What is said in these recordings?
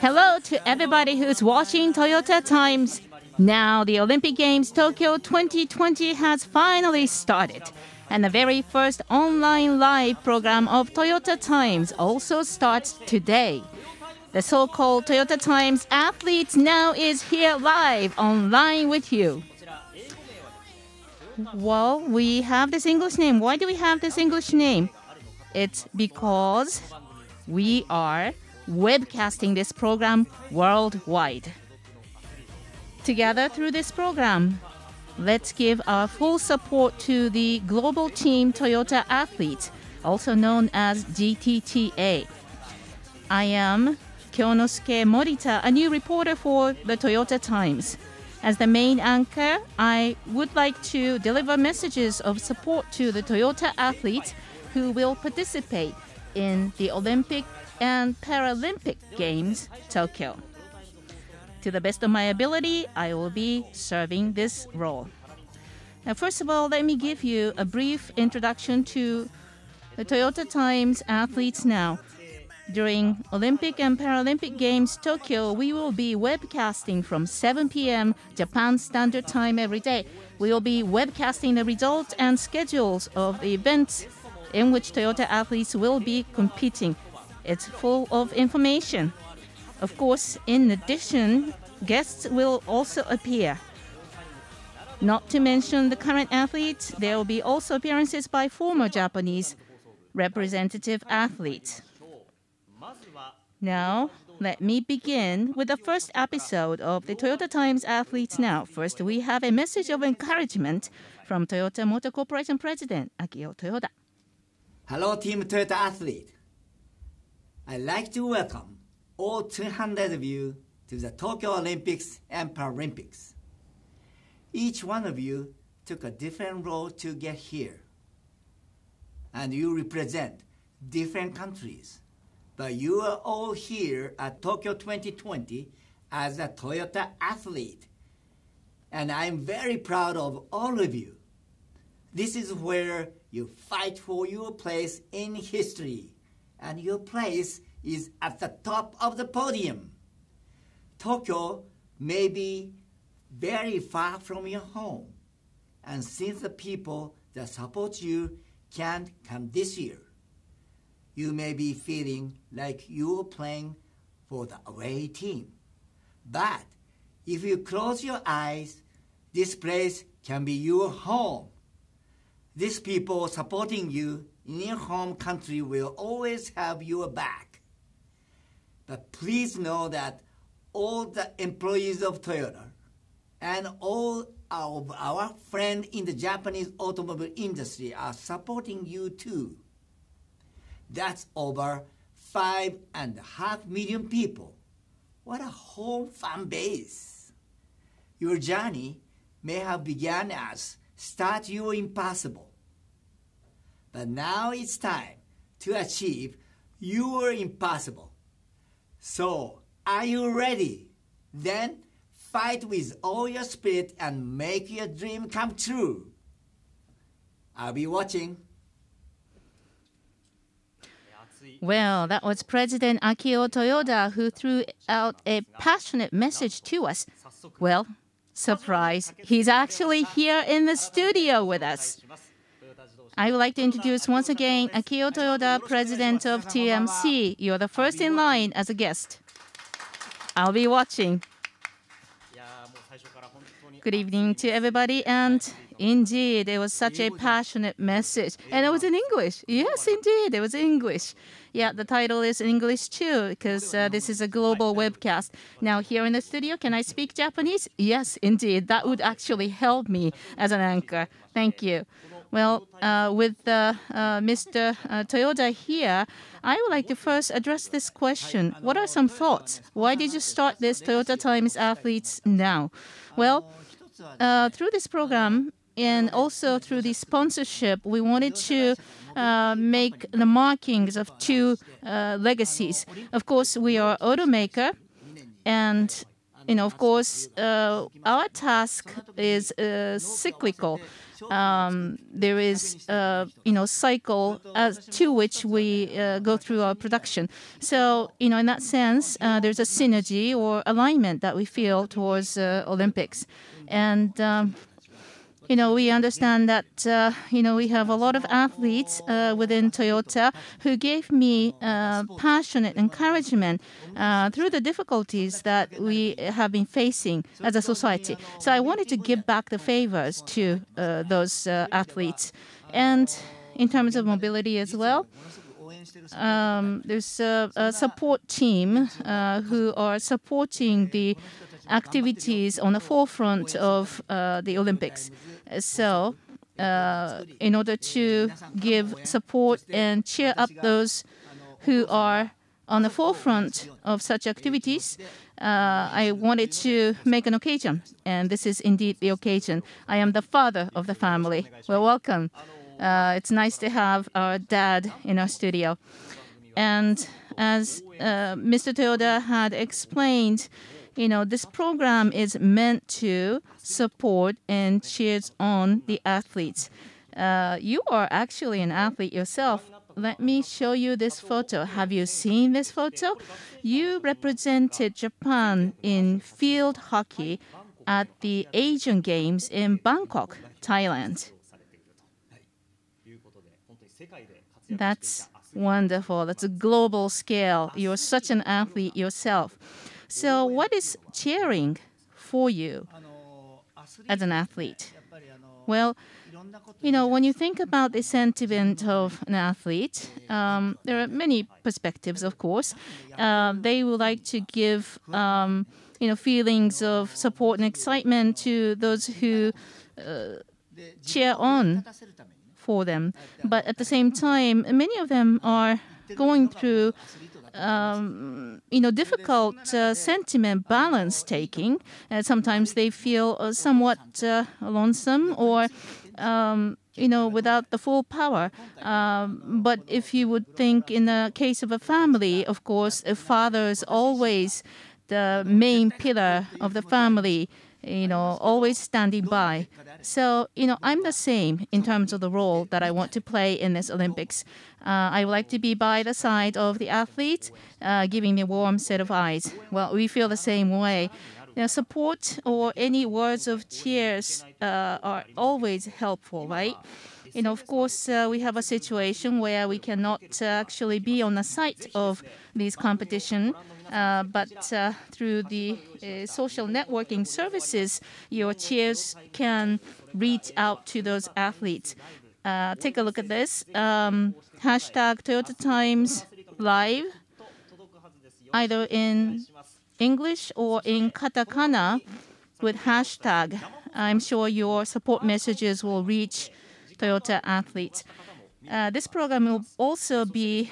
Hello to everybody who's watching Toyota Times. Now the Olympic Games Tokyo 2020 has finally started. And the very first online live program of Toyota Times also starts today. The so-called Toyota Times Athletes Now is here live online with you. Well, we have this English name. Why do we have this English name? It's because we are webcasting this program worldwide. Together through this program, let's give our full support to the Global Team Toyota Athletes, also known as GTTA. I am Kyonosuke Morita, a new reporter for the Toyota Times. As the main anchor, I would like to deliver messages of support to the Toyota athletes who will participate in the Olympic and Paralympic Games, Tokyo. To the best of my ability, I will be serving this role. Now, first of all, let me give you a brief introduction to the Toyota Times Athletes Now. During Olympic and Paralympic Games Tokyo, we will be webcasting from 7 p.m. Japan Standard Time every day. We will be webcasting the results and schedules of the events in which Toyota athletes will be competing. It's full of information. Of course, in addition, guests will also appear. Not to mention the current athletes, there will be also appearances by former Japanese representative athletes. Now, let me begin with the first episode of the Toyota Times Athletes Now. First, we have a message of encouragement from Toyota Motor Corporation President Akio Toyoda. Hello, Team Toyota Athlete. I'd like to welcome all 200 of you to the Tokyo Olympics and Paralympics. Each one of you took a different road to get here. And you represent different countries. But you are all here at Tokyo 2020 as a Toyota athlete. And I'm very proud of all of you. This is where you fight for your place in history. And your place is at the top of the podium. Tokyo may be very far from your home, and since the people that support you can't come this year, you may be feeling like you're playing for the away team. But if you close your eyes, this place can be your home. These people supporting you in your home country will always have your back. But please know that all the employees of Toyota and all of our friends in the Japanese automobile industry are supporting you too. That's over 5.5 million people. What a whole fan base. Your journey may have begun as Start Your Impossible. But now it's time to achieve your impossible. So, are you ready? Then, fight with all your spirit and make your dream come true. I'll be watching. Well, that was President Akio Toyoda, who threw out a passionate message to us. Well, surprise, he's actually here in the studio with us. I would like to introduce once again Akio Toyoda, president of TMC. You're the first in line as a guest. I'll be watching. Good evening to everybody, and indeed, it was such a passionate message. And it was in English. Yes, indeed, it was in English. Yeah, the title is in English too, because this is a global webcast. Now, here in the studio, can I speak Japanese? Yes, indeed. That would actually help me as an anchor. Thank you. Well, with Mr. Toyoda here, I would like to first address this question. What are some thoughts? Why did you start this Toyota Times Athletes Now? Well, through this program and also through the sponsorship, we wanted to make the markings of two legacies. Of course, we are automaker, and of course, our task is cyclical. there is cycle to which we go through our production. So in that sense, there's a synergy or alignment that we feel towards Olympics, and we understand that we have a lot of athletes within Toyota who gave me passionate encouragement through the difficulties that we have been facing as a society. So I wanted to give back the favors to those athletes. And in terms of mobility as well, there's a support team who are supporting the activities on the forefront of the Olympics. So in order to give support and cheer up those who are on the forefront of such activities, I wanted to make an occasion, and this is indeed the occasion. I am the father of the family. Well, welcome. It's nice to have our dad in our studio. And as Mr. Toyoda had explained, this program is meant to support and cheers on the athletes. You are actually an athlete yourself. Let me show you this photo. Have you seen this photo? You represented Japan in field hockey at the Asian Games in Bangkok, Thailand. That's wonderful. That's a global scale. You're such an athlete yourself. So what is cheering for you as an athlete? Well, when you think about the sentiment of an athlete, there are many perspectives, of course. They would like to give, feelings of support and excitement to those who cheer on for them. But at the same time, many of them are going through difficult sentiment balance taking. Sometimes they feel somewhat lonesome or, without the full power. But if you would think in the case of a family, of course, a father is always the main pillar of the family, always standing by. So, I'm the same in terms of the role that I want to play in this Olympics. I would like to be by the side of the athlete, giving me a warm set of eyes. Well, we feel the same way. Support or any words of cheers are always helpful, right? Of course, we have a situation where we cannot actually be on the site of these competition, but through the social networking services, your cheers can reach out to those athletes. Take a look at this. #ToyotaTimesLive, either in English or in katakana with hashtag. I'm sure your support messages will reach Toyota athletes. This program will also be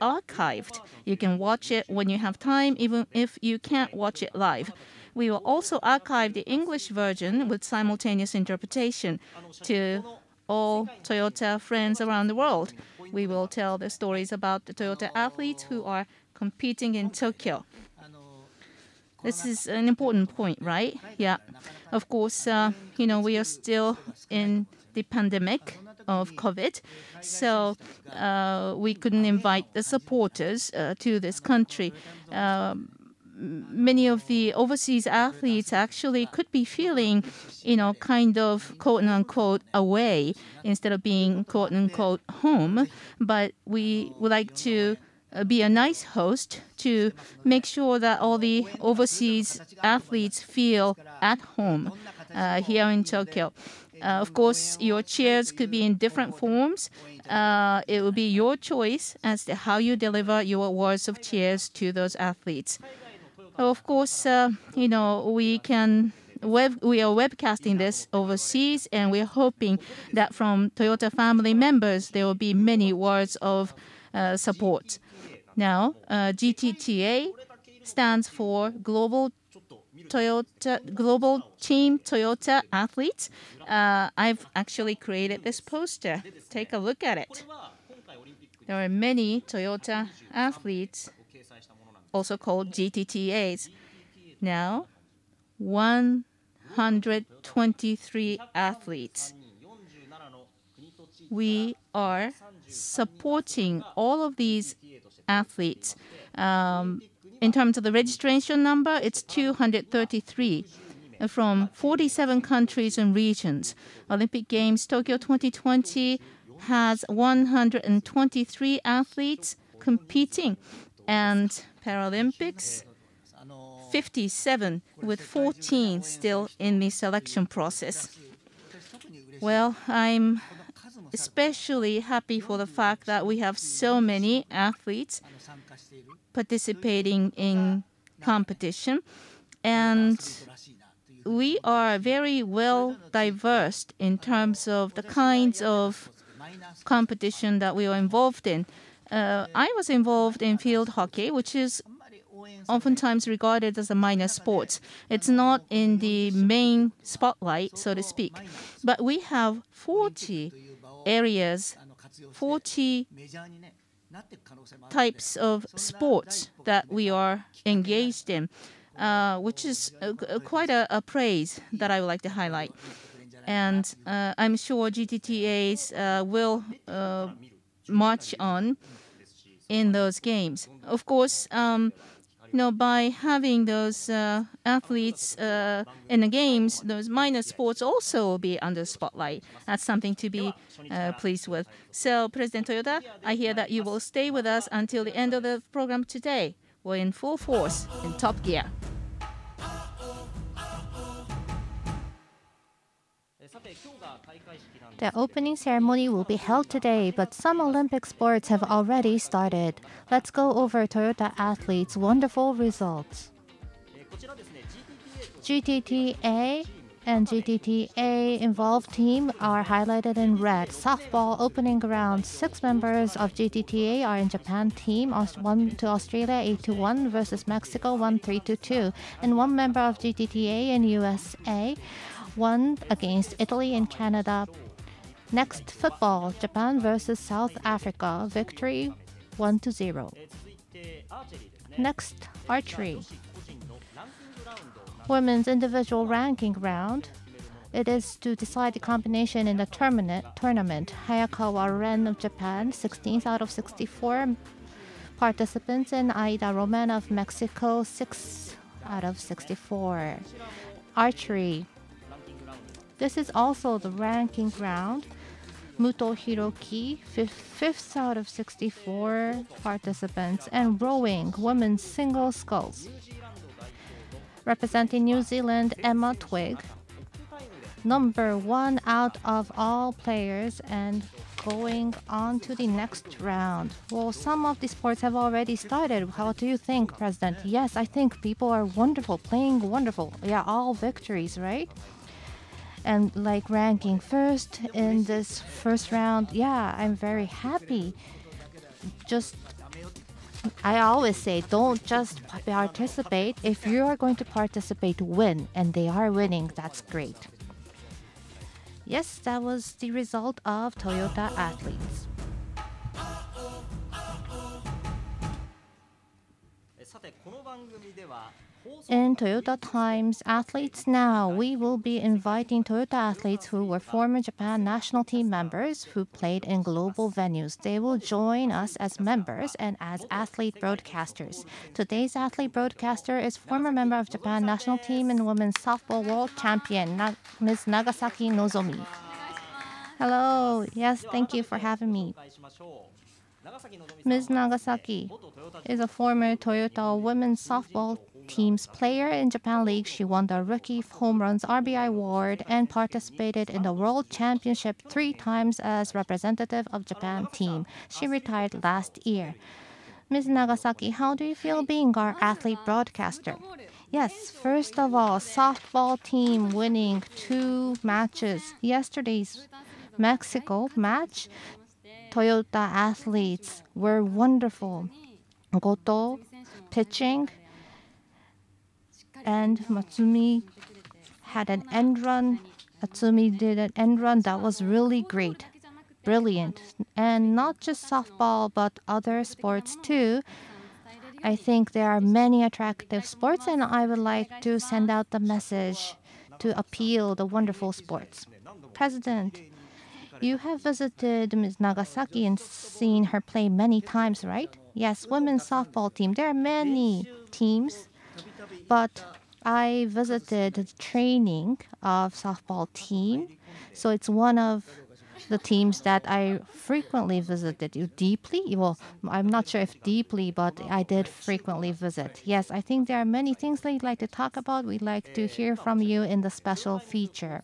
archived. You can watch it when you have time, even if you can't watch it live. We will also archive the English version with simultaneous interpretation to all Toyota friends around the world. We will tell the stories about the Toyota athletes who are competing in Tokyo. This is an important point, right? Yeah. Of course, we are still in the pandemic of COVID, so we couldn't invite the supporters to this country. Many of the overseas athletes actually could be feeling, kind of quote-unquote away instead of being quote-unquote home, but we would like to be a nice host to make sure that all the overseas athletes feel at home here in Tokyo. Of course, your cheers could be in different forms. It will be your choice as to how you deliver your words of cheers to those athletes. Of course, we are webcasting this overseas, and we're hoping that from Toyota family members, there will be many words of support. Now, GTTA stands for Global Team Toyota Athletes. I've actually created this poster. Take a look at it. There are many Toyota athletes, also called GTTAs. Now, 1 123 athletes. We are supporting all of these athletes. In terms of the registration number, it's 233 from 47 countries and regions. Olympic Games Tokyo 2020 has 123 athletes competing, and Paralympics 57, with 14 still in the selection process. Well, I'm especially happy for the fact that we have so many athletes participating in competition, and we are very well diverse in terms of the kinds of competition that we are involved in. I was involved in field hockey, which is oftentimes regarded as a minor sport. It's not in the main spotlight, so to speak. But we have 40 areas, 40 types of sports that we are engaged in, which is quite a praise that I would like to highlight. And I'm sure GTTAs will march on in those games. Of course, you know, by having those athletes in the games, those minor sports also will be under spotlight. That's something to be pleased with. So, President Toyoda, I hear that you will stay with us until the end of the program today. We're in full force in top gear. The opening ceremony will be held today, but some Olympic sports have already started. Let's go over Toyota athletes' wonderful results. GTTA and GTTA-involved team are highlighted in red. Softball opening round. 6 members of GTTA are in Japan team, 1 to Australia 8-1 versus Mexico 1-3-2, and 1 member of GTTA in USA, 1 against Italy and Canada. Next, football, Japan versus South Africa, victory 1-0. Next, archery. Women's individual ranking round. It is to decide the combination in the tournament. Hayakawa Ren of Japan, 16th out of 64 participants, and Aida Roman of Mexico, 6th out of 64. Archery. This is also the ranking round. Muto Hiroki, 5th out of 64 participants, and rowing, women's single sculls. Representing New Zealand, Emma Twigg, number 1 out of all players, and going on to the next round. Well, some of the sports have already started. How do you think, President? Yes, I think people are wonderful, playing wonderful. Yeah, all victories, right? And like ranking first in this first round, yeah, I'm very happy. Just, I always say, don't just participate. If you are going to participate, win, and they are winning. That's great. Yes, that was the result of Toyota athletes. In Toyota Times Athletes Now, we will be inviting Toyota athletes who were former Japan national team members who played in global venues. They will join us as members and as athlete broadcasters. Today's athlete broadcaster is former member of Japan national team and women's softball world champion, Ms. Nagasaki Nozomi. Hello. Yes, thank you for having me. Ms. Nagasaki is a former Toyota women's softball team's player in Japan League. She won the Rookie Home Runs RBI award and participated in the World Championship 3 times as representative of Japan team. She retired last year. Ms. Nagasaki, how do you feel being our athlete broadcaster? Yes, first of all, softball team winning 2 matches. Yesterday's Mexico match, Toyota athletes were wonderful. Goto pitching, and Matsumi had an end run. Atsumi did an end run that was really great, brilliant. And not just softball, but other sports too. I think there are many attractive sports, and I would like to send out the message to appeal the wonderful sports. President, you have visited Ms. Nagasaki and seen her play many times, right? Yes, women's softball team. There are many teams, but I visited the training of softball team, so it's one of the teams that I frequently visited. You deeply? Well, I'm not sure if deeply, but I did frequently visit. Yes, I think there are many things that you'd like to talk about. We'd like to hear from you in the special feature.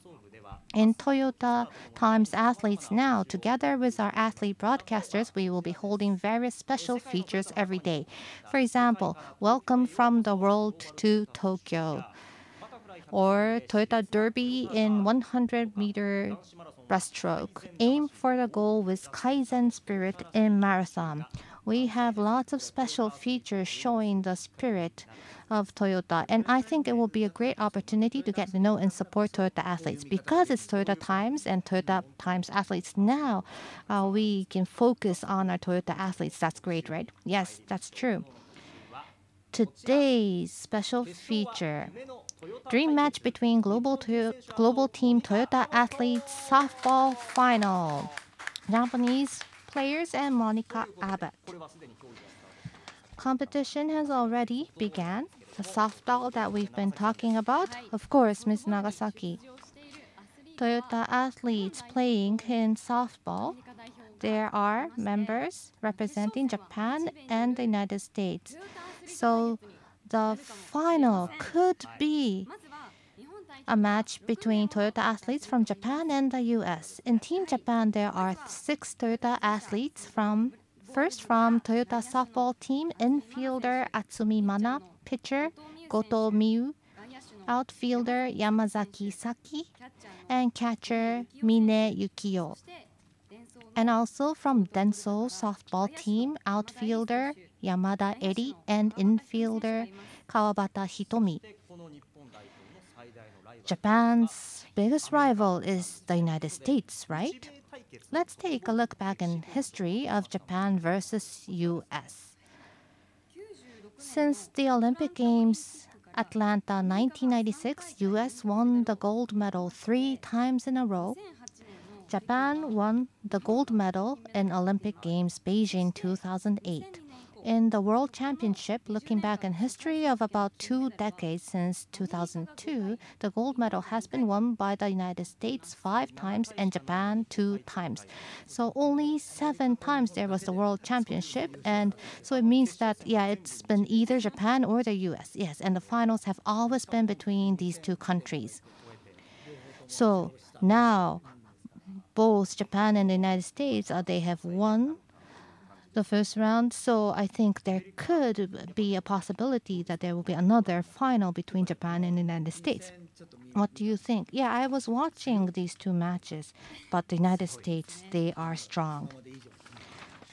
In Toyota Times Athletes Now, together with our athlete broadcasters, we will be holding various special features every day. For example, Welcome from the World to Tokyo, or Toyota Derby in 100-meter breaststroke, Aim for the Goal with Kaizen Spirit in Marathon. We have lots of special features showing the spirit of Toyota, and I think it will be a great opportunity to get to know and support Toyota athletes. Because it's Toyota Times and Toyota Times Athletes Now, we can focus on our Toyota athletes. That's great, right? Yes, that's true. Today's special feature, dream match between Global Team Toyota Athletes softball final. Japanese players and Monica Abbott. Competition has already began. The softball that we've been talking about, of course, Ms. Nagasaki. Toyota athletes playing in softball. There are members representing Japan and the United States. So the final could be a match between Toyota athletes from Japan and the U.S. In Team Japan, there are 6 Toyota athletes from Toyota softball team, infielder Atsumi Mana, pitcher Goto Miu, outfielder Yamazaki Saki, and catcher Mine Yukiyo. And also from Denso softball team, outfielder Yamada Eri and infielder Kawabata Hitomi. Japan's biggest rival is the United States, right? Let's take a look back in history of Japan versus U.S. Since the Olympic Games Atlanta 1996, U.S. won the gold medal 3 times in a row. Japan won the gold medal in Olympic Games Beijing 2008. In the World Championship, looking back in history of about 2 decades since 2002, the gold medal has been won by the United States 5 times and Japan 2 times. So only 7 times there was the World Championship, and so it means that, yeah, it's been either Japan or the U.S. Yes, and the finals have always been between these 2 countries. So now, both Japan and the United States, they have won the first round, so I think there could be a possibility that there will be another final between Japan and the United States. What do you think? Yeah, I was watching these 2 matches, but the United States, they are strong.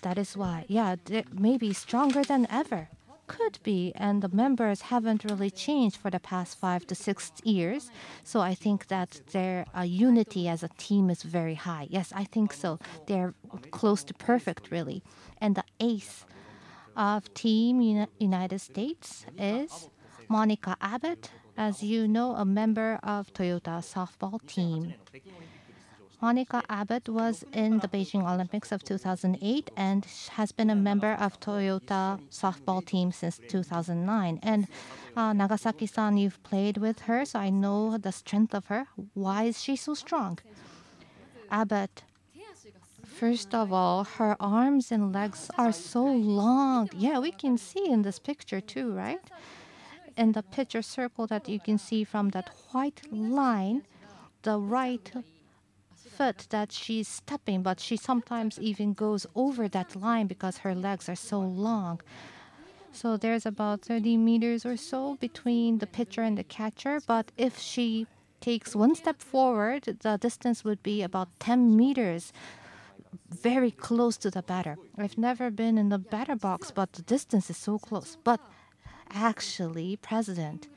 That is why, yeah, they may be stronger than ever. Could be, and the members haven't really changed for the past 5 to 6 years, so I think that their unity as a team is very high. Yes, I think so. They're close to perfect, really. And the ace of Team United States is Monica Abbott, as you know, a member of Toyota softball team. Monica Abbott was in the Beijing Olympics of 2008 and has been a member of Toyota softball team since 2009. And Nagasaki-san, you've played with her, so I know the strength of her. Why is she so strong? Abbott, first of all, her arms and legs are so long. Yeah, we can see in this picture too, right? In the picture circle that you can see from that white line, the right foot that she's stepping, but she sometimes even goes over that line because her legs are so long. So there's about 30 meters or so between the pitcher and the catcher, but if she takes 1 step forward, the distance would be about 10 meters, very close to the batter. I've never been in the batter box, but the distance is so close. But actually, President,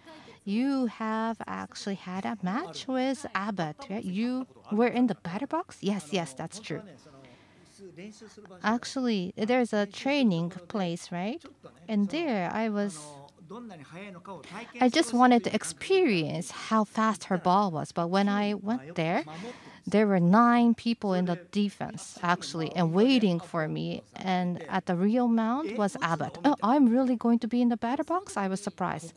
you have actually had a match with Abbott, right? You were in the batter box? Yes, yes, that's true. Actually, there's a training place, right? And there I was I just wanted to experience how fast her ball was. But when I went there, there were 9 people in the defense, actually, and waiting for me. And at the real mound was Abbott. Oh, I'm really going to be in the batter box? I was surprised.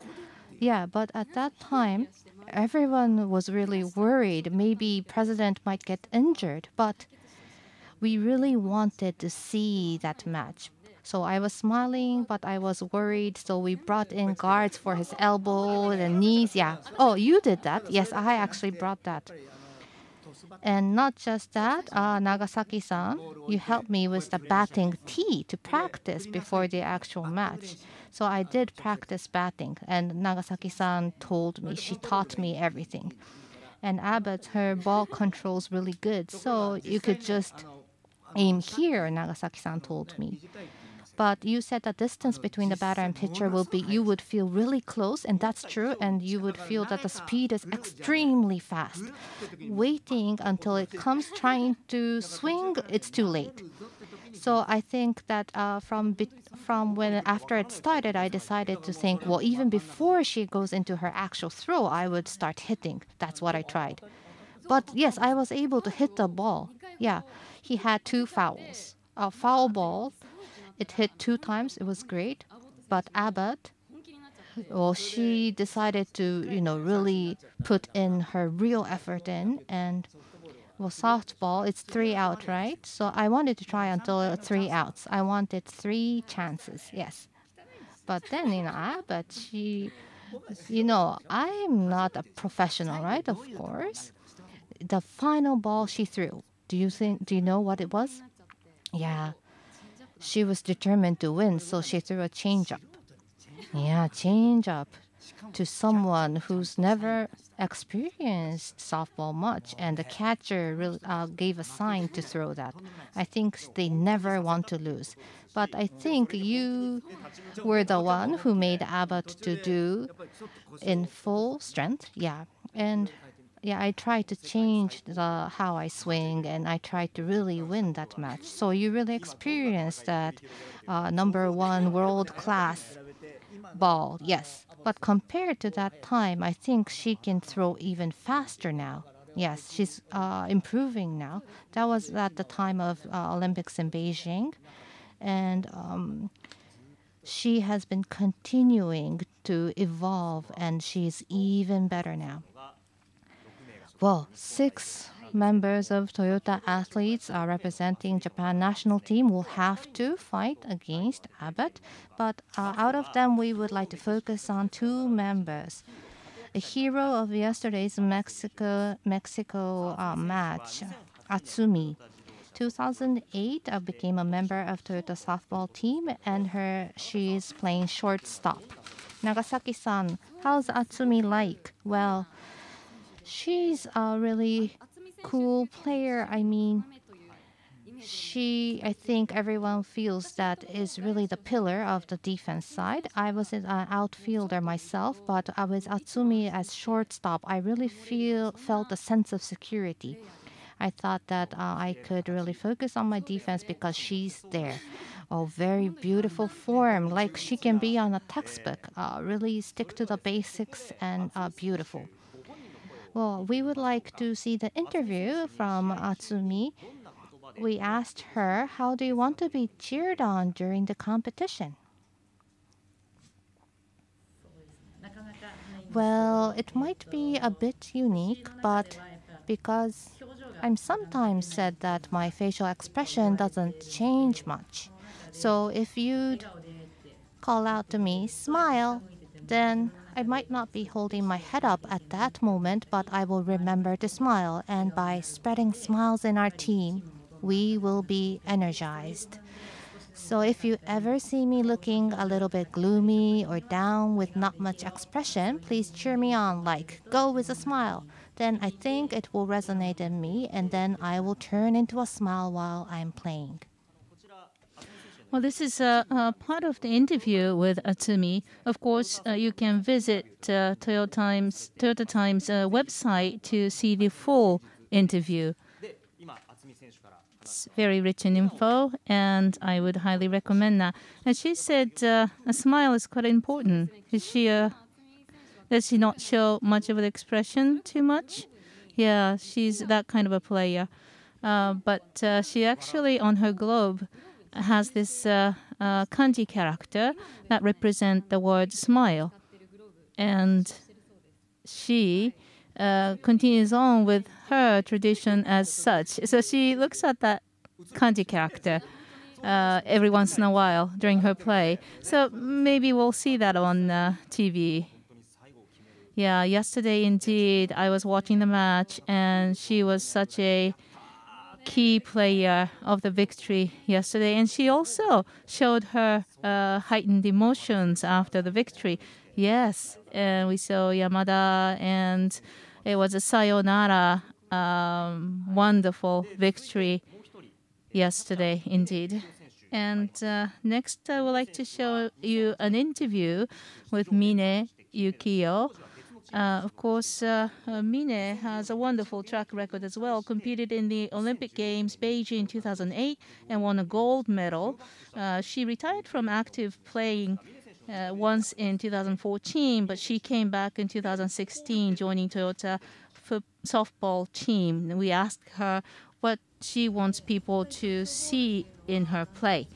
Yeah, but at that time, everyone was really worried. Maybe President might get injured, but we really wanted to see that match. So I was smiling, but I was worried. So we brought in guards for his elbow and knees. Yeah. Oh, you did that? Yes, I actually brought that. And not just that, Nagasaki-san, you helped me with the batting tee to practice before the actual match. So I did practice batting, and Nagasaki-san told me, she taught me everything. And Abbott, her ball control's really good, so you could just aim here, Nagasaki-san told me. But you said the distance between the batter and pitcher will be, you would feel really close, and that's true, and you would feel that the speed is extremely fast. Waiting until it comes trying to swing, it's too late. So I think that after it started, I decided to think, well, even before she goes into her actual throw, I would start hitting. That's what I tried. But yes, I was able to hit the ball. Yeah, he had 2 fouls. A foul ball. It hit 2 times. It was great. But Abbott, well, she decided to, really put in her real effort in. And, well, softball, it's 3 out, right? So I wanted to try until 3 outs. I wanted 3 chances, yes. But then, Abbott, she, I'm not a professional, right? Of course. The final ball she threw. Do you know what it was? Yeah. She was determined to win, so she threw a changeup. Yeah, changeup to someone who's never experienced softball much, and the catcher really, gave a sign to throw that. I think they never want to lose. But I think you were the one who made Abbott to do in full strength. Yeah, and yeah, I tried to change how I swing, and I tried to really win that match. So you really experienced that #1 world-class ball, yes. But compared to that time, I think she can throw even faster now. Yes, she's improving now. That was at the time of Olympics in Beijing. And she has been continuing to evolve, and she's even better now. Well, 6 members of Toyota athletes are representing Japan national team will have to fight against Abbott. But out of them, we would like to focus on 2 members. The hero of yesterday's Mexico match, Atsumi. 2008 became a member of Toyota softball team, and she is playing shortstop. Nagasaki-san, how's Atsumi like? Well, she's a really cool player. I mean, I think everyone feels that is really the pillar of the defense side. I was an outfielder myself, but with Atsumi as shortstop, I really felt a sense of security. I thought that I could really focus on my defense because she's there. Oh, very beautiful form. Like she can be on a textbook. Really stick to the basics and beautiful. Well, we would like to see the interview from Atsumi. We asked her, how do you want to be cheered on during the competition? Well, it might be a bit unique, but because I'm sometimes said that my facial expression doesn't change much. So if you'd call out to me, smile, then I might not be holding my head up at that moment, but I will remember to smile. And by spreading smiles in our team, we will be energized. So if you ever see me looking a little bit gloomy or down with not much expression, please cheer me on, like, go with a smile. Then I think it will resonate in me, and then I will turn into a smile while I'm playing. Well, this is part of the interview with Atsumi. Of course, you can visit Toyota Times website to see the full interview. It's very rich in info, and I would highly recommend that. And she said a smile is quite important. Does she not show much of an expression too much? Yeah, she's that kind of a player. But she actually, on her globe, has this kanji character that represents the word smile. And she continues on with her tradition as such. So she looks at that kanji character every once in a while during her play. So maybe we'll see that on TV. Yeah, yesterday, indeed, I was watching the match, and she was such a key player of the victory yesterday. And she also showed her heightened emotions after the victory. Yes, and we saw Yamada, and it was a sayonara, wonderful victory yesterday, indeed. And next, I would like to show you an interview with Mine Yukiyo. Of course, Mine has a wonderful track record as well, competed in the Olympic Games Beijing 2008 and won a gold medal. She retired from active playing once in 2014, but she came back in 2016, joining Toyota softball team. We asked her what she wants people to see in her play.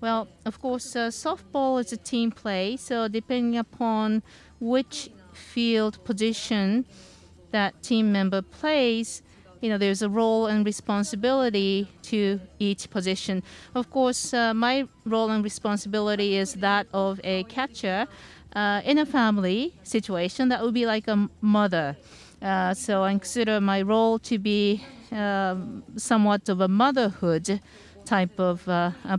Well, of course, softball is a team play, so depending upon which field position that team member plays, you know, there's a role and responsibility to each position. Of course, my role and responsibility is that of a catcher. In a family situation, that would be like a mother. So I consider my role to be somewhat of a motherhood type of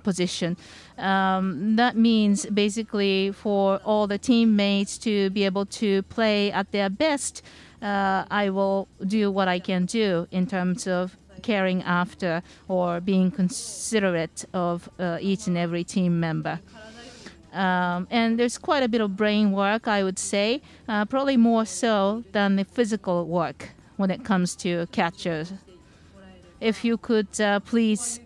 position. That means basically for all the teammates to be able to play at their best, I will do what I can do in terms of caring after or being considerate of each and every team member. And there's quite a bit of brain work, I would say, probably more so than the physical work when it comes to catchers. If you could please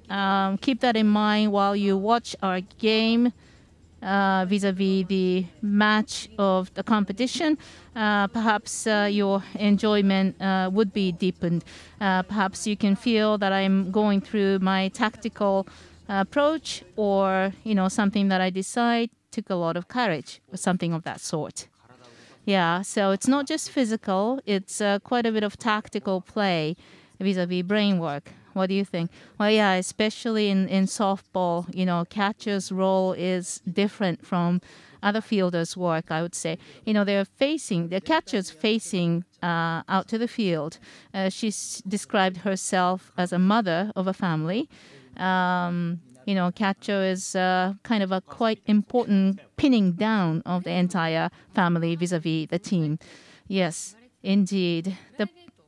keep that in mind while you watch our game vis-a-vis the match of the competition, perhaps your enjoyment would be deepened. Perhaps you can feel that I'm going through my tactical approach, or you know, something that I decide took a lot of courage or something of that sort. Yeah, so it's not just physical, it's quite a bit of tactical play vis-a-vis brain work. What do you think? Well, yeah, especially in softball, you know, catcher's role is different from other fielders' work, I would say. You know, the catcher's facing out to the field. She described herself as a mother of a family. You know, catcher is kind of a quite important pinning down of the entire family vis-a-vis the team. Yes, indeed.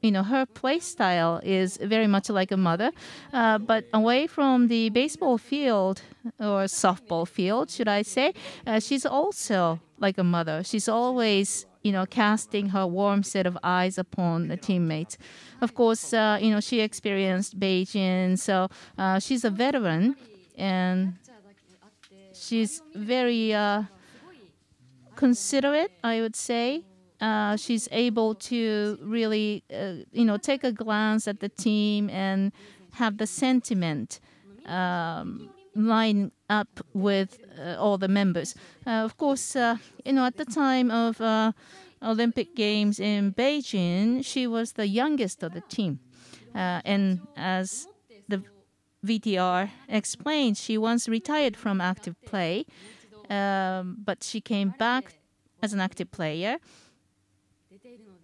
You know, her play style is very much like a mother, but away from the baseball field or softball field, should I say, she's also like a mother. She's always, you know, casting her warm set of eyes upon the teammates. Of course, you know, she experienced Beijing, so she's a veteran, and she's very considerate, I would say. She's able to really, you know, take a glance at the team and have the sentiment line up with all the members. Of course, you know, at the time of Olympic Games in Beijing, she was the youngest of the team. And as the VTR explained, she once retired from active play, but she came back as an active player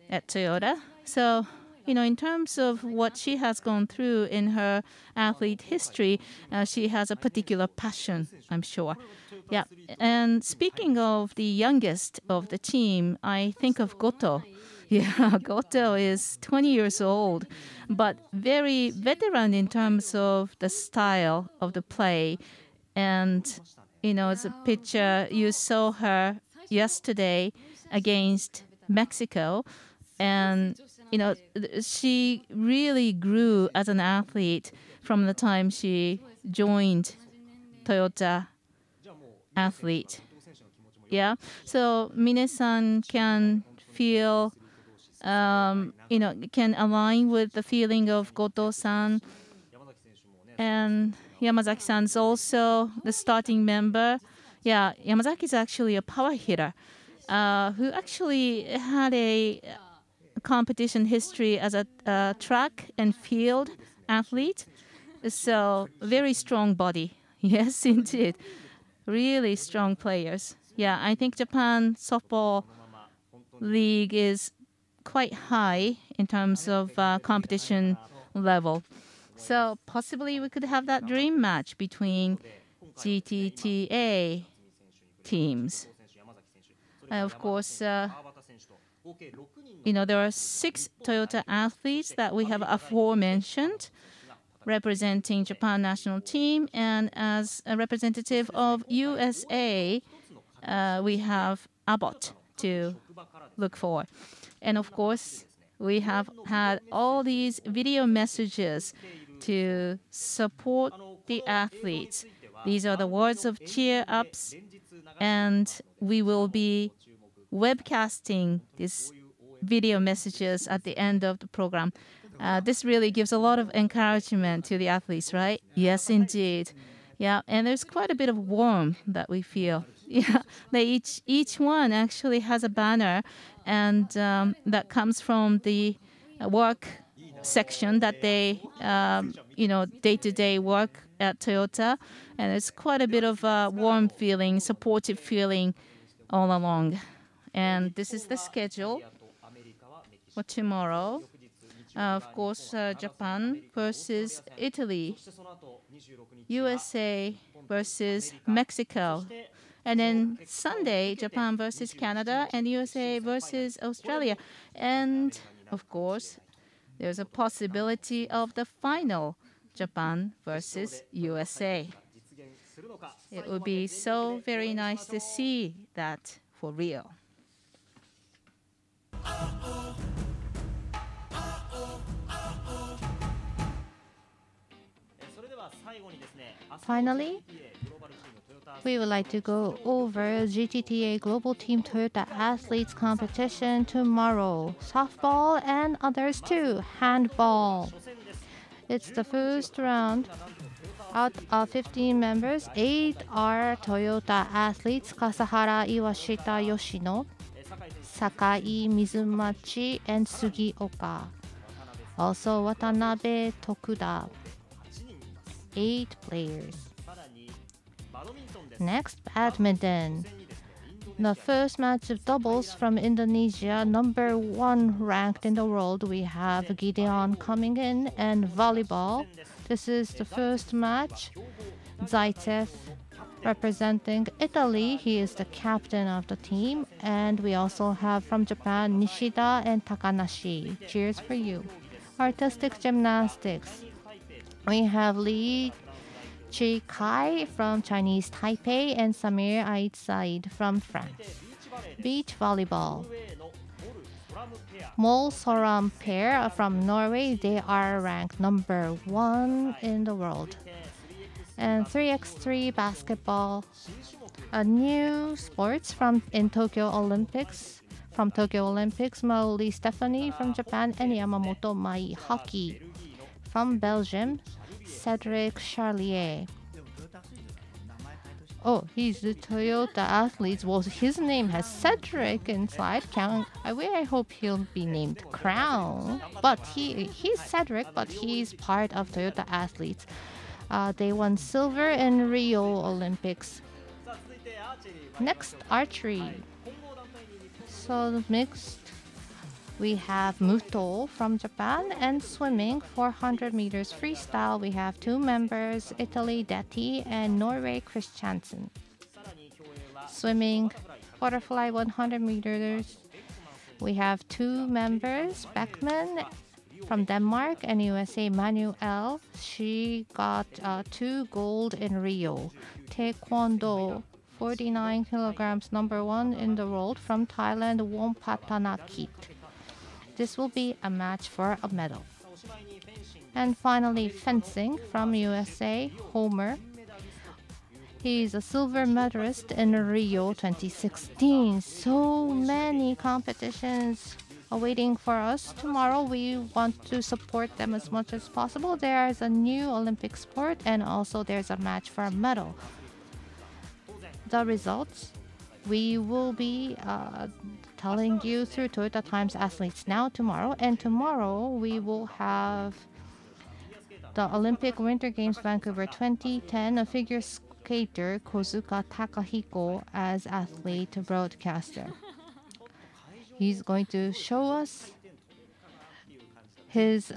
at Toyota. So, you know, in terms of what she has gone through in her athlete history, she has a particular passion, I'm sure. Yeah. And speaking of the youngest of the team, I think of Goto. Yeah, Goto is 20 years old, but very veteran in terms of the style of the play. And, you know, it's a picture you saw her yesterday against Mexico. And, you know, she really grew as an athlete from the time she joined Toyota Athlete. Yeah, so Mine-san can feel, you know, can align with the feeling of Goto-san, and Yamazaki-san's also the starting member. Yeah, Yamazaki is actually a power hitter who actually had a competition history as a track and field athlete. So very strong body. Yes, indeed. Really strong players. Yeah, I think Japan Softball League is quite high in terms of competition level. So possibly we could have that dream match between GTTA teams. Of course, you know, there are 6 Toyota athletes that we have aforementioned representing Japan national team, and as a representative of USA, we have Abbott to look for. And of course, we have had all these video messages to support the athletes. These are the words of cheer ups, and we will be webcasting these video messages at the end of the program. This really gives a lot of encouragement to the athletes, right? Yes, indeed. Yeah, and there's quite a bit of warmth that we feel. Yeah, they each one actually has a banner, and that comes from the work section that they, you know, day-to-day work at Toyota, and it's quite a bit of warm feeling, supportive feeling all along. And this is the schedule for tomorrow. Of course, Japan versus Italy, USA versus Mexico, and then Sunday, Japan versus Canada, and USA versus Australia. And of course, there's a possibility of the final, Japan versus USA. It would be so very nice to see that for real. Finally, we would like to go over GTTA Global Team Toyota Athletes competition tomorrow. Softball and others too, handball. It's the first round. Out of 15 members, 8 are Toyota athletes: Kasahara, Iwashita, Yoshino, Sakai, Mizumachi, and Sugioka. Also Watanabe Tokuda. 8 players. Next, badminton. The first match of doubles from Indonesia, #1 ranked in the world. We have Gideon coming in, and volleyball. This is the first match. Zaitsev representing Italy. He is the captain of the team. And we also have from Japan, Nishida and Takanashi. Cheers for you. Artistic gymnastics. We have Li Chi Kai from Chinese Taipei and Samir Ait Said from France. Beach volleyball. Mol Sorum pair from Norway. They are ranked #1 in the world. And 3x3 basketball. A new sports from Tokyo Olympics, Mauly Stephanie from Japan and Yamamoto Mai. Hockey. From Belgium, Cedric Charlier. Oh, he's the Toyota athlete. Well, his name has Cedric inside. I hope he'll be named Crown. But he's Cedric, but he's part of Toyota athletes. They won silver in Rio Olympics. Next, archery. So the mixed. We have Muto from Japan, and swimming, 400 meters freestyle. We have 2 members, Italy, Detti, and Norway, Christiansen. Swimming, butterfly 100 meters. We have 2 members, Beckman from Denmark and USA, Manuel. She got 2 gold in Rio. Taekwondo, 49 kilograms, #1 in the world from Thailand, Wompatanakit. This will be a match for a medal. And finally, fencing from USA, Homer. He is a silver medalist in Rio 2016. So many competitions awaiting for us tomorrow. We want to support them as much as possible. There is a new Olympic sport, and also there's a match for a medal. The results we will be telling you through Toyota Times Athletes Now tomorrow. And tomorrow we will have the Olympic Winter Games Vancouver 2010, a figure skater Kozuka Takahiko as athlete broadcaster. He's going to show us his,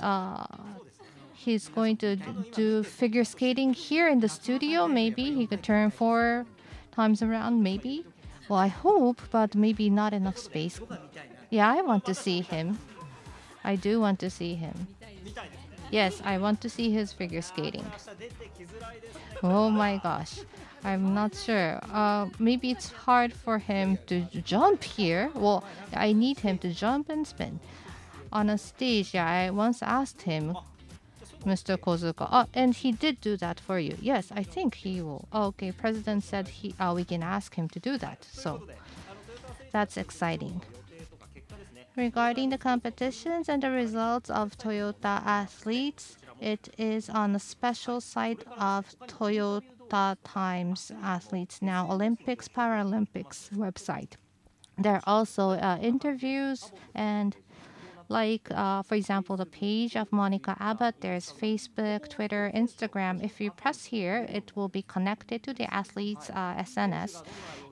he's going to do figure skating here in the studio. Maybe he could turn 4 times around, maybe. Well, I hope, but maybe not enough space. Yeah, I want to see him. I do want to see him. Yes, I want to see his figure skating. Oh my gosh, I'm not sure. Maybe it's hard for him to jump here. Well, I need him to jump and spin. On a stage, yeah, I once asked him, Mr. Kozuka, and he did do that for you. Yes, I think he will. Okay, President said he, we can ask him to do that. So that's exciting. Regarding the competitions and the results of Toyota Athletes, it is on the special site of Toyota Times Athletes Now Olympics Paralympics website. There are also interviews and, like, for example, the page of Monica Abbott. There's Facebook, Twitter, Instagram. If you press here, it will be connected to the athletes' SNS.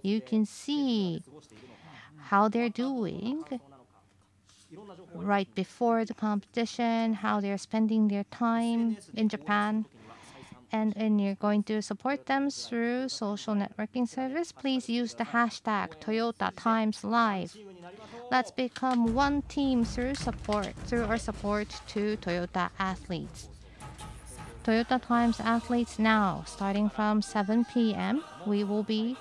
You can see how they're doing right before the competition, how they're spending their time in Japan. And you're going to support them through social networking service. Please use the hashtag #ToyotaTimesLive. Let's become one team through support, through our support to Toyota athletes. Toyota Times Athletes Now, starting from 7 p.m., we will be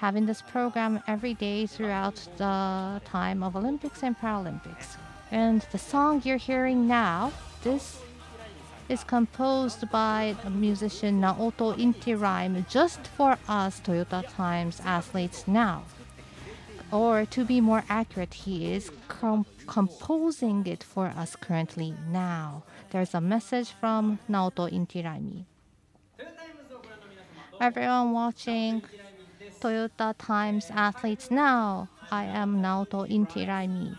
having this program every day throughout the time of Olympics and Paralympics. And the song you're hearing now, this is composed by musician Naoto Inti Raymi just for us, Toyota Times Athletes Now. Or to be more accurate, he is composing it for us currently now. There's a message from Naoto Inti Raymi. Everyone watching Toyota Times Athletes Now, I am Naoto Inti Raymi.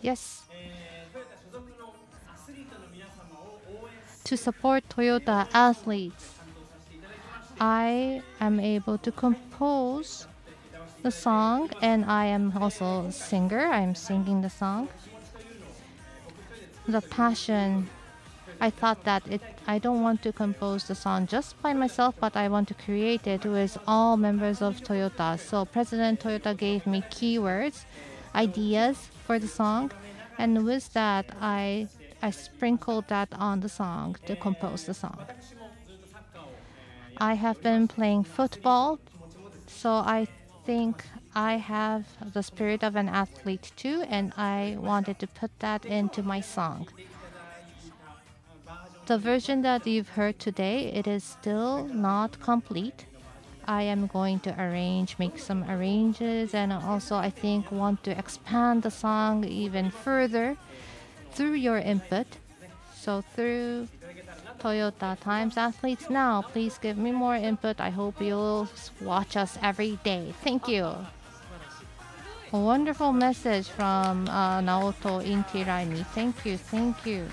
Yes. To support Toyota athletes, I am able to compose the song, and I am also a singer. I am singing the song. The passion, I thought that I don't want to compose the song just by myself, but I want to create it with all members of Toyota. So President Toyota gave me keywords, ideas for the song, and with that, I sprinkled that on the song to compose the song. I have been playing football, so I think I have the spirit of an athlete too, and I wanted to put that into my song. The version that you've heard today, it is still not complete. I am going to arrange, make some arranges, and also I think want to expand the song even further through your input. So through Toyota Times Athletes Now, please give me more input. I hope you'll watch us every day. Thank you. A wonderful message from Naoto Inti Raymi. Thank you, thank you.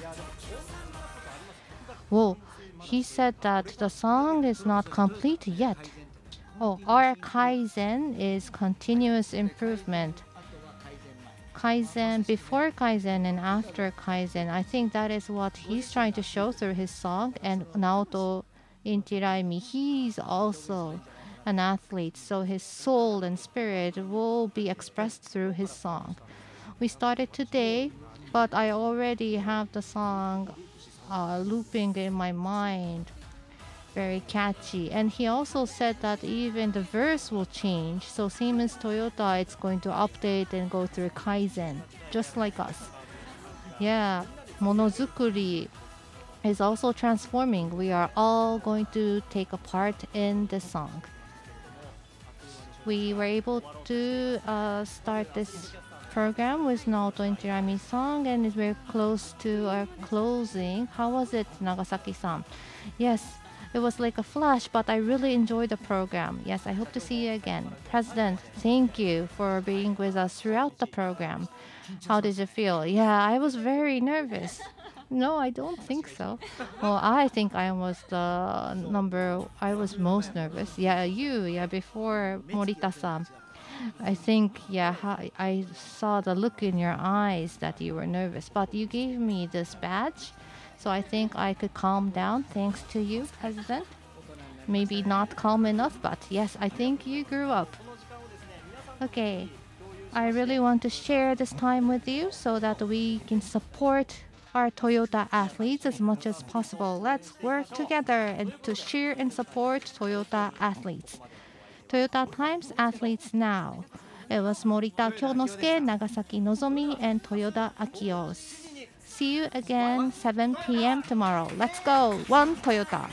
Whoa, he said that the song is not complete yet. Oh, our Kaizen is continuous improvement. Kaizen, before Kaizen and after Kaizen. I think that is what he's trying to show through his song. And Naoto Inti Raymi, he's also an athlete, so his soul and spirit will be expressed through his song. We started today, but I already have the song looping in my mind. Very catchy. And he also said that even the verse will change. So Siemens Toyota, it's going to update and go through Kaizen, just like us. Yeah, Monozukuri is also transforming. We are all going to take a part in this song. We were able to start this program with Naoto Inti Raymi's song, and we're close to our closing. How was it, Nagasaki-san? Yes, it was like a flash, but I really enjoyed the program. Yes, I hope to see you again. President, thank you for being with us throughout the program. How did you feel? Yeah, I was very nervous. No, I don't think so. Well, I think I was the number I was most nervous. Yeah, you, yeah, before Morita-san. I think, yeah, I saw the look in your eyes that you were nervous, but you gave me this badge. So I think I could calm down thanks to you, President. Maybe not calm enough, but yes, I think you grew up. Okay, I really want to share this time with you so that we can support our Toyota athletes as much as possible. Let's work together and to cheer and support Toyota athletes. Toyota Times, Athletes Now. It was Morita Kyonosuke, Nagasaki Nozomi, and Toyoda Akio. See you again 7 p.m. tomorrow. Let's go. One Toyota.